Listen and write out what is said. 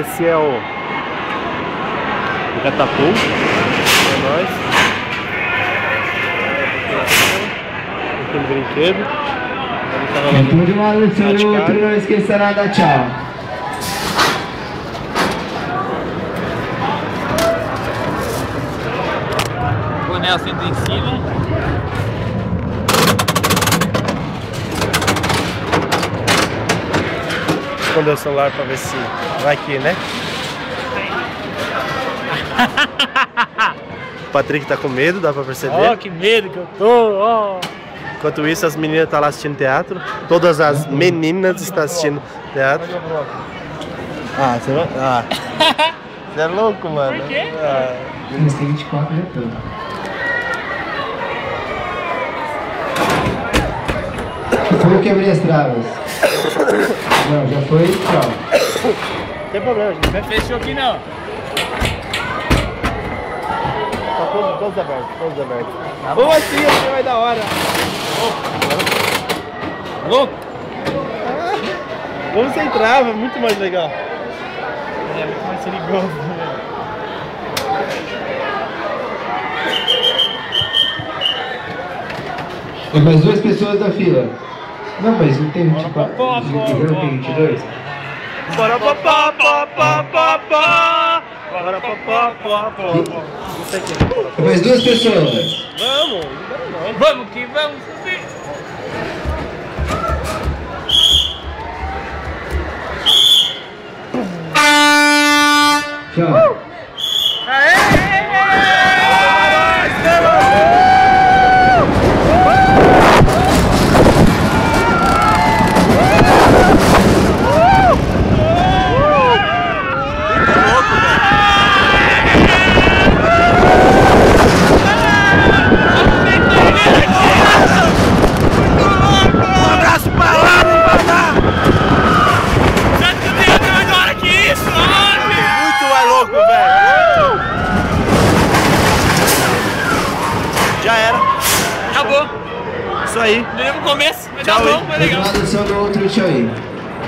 Esse é o Katapul. É nóis. Aquele brinquedo. É tudo maluco, o outro não esquecerá da tchau. Boné assento em cima. Esconder o celular pra ver se vai aqui, né? O Patrick tá com medo, dá pra perceber. Ó, que medo que eu tô, ó. Enquanto isso, as meninas estão lá assistindo teatro. Todas as meninas estão assistindo teatro. Ah, você vai? Ah. Você é louco, mano. Por quê? Ah. Eu não sei de qual retorno. Foi o quebrei as travas. Não, já foi. Tchau. Não tem problema, gente. Não fechou aqui, não. Tá todos abertos, todos abertos. Tá bom. Ou assim, você vai da hora. Louco? Vamos sem trava, muito mais legal. É muito mais perigoso. Tem mais duas pessoas na fila. Não, mas não tem 24. Tem 22. Bora papá, papá, papá. Bora papá, papá. Tem mais duas pessoas. Vamos, vamos que vamos. Tchau. Isso aí. Lembra o começo, mas tá bom, foi legal. Outro show aí.